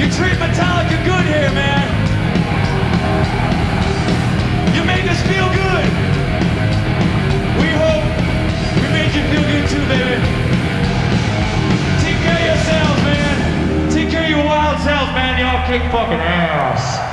You treat Metallica good here, man. You made us feel good. We hope we made you feel good too, baby. Take care of yourselves, man. Take care of your wild self, man. Y'all kick fucking ass.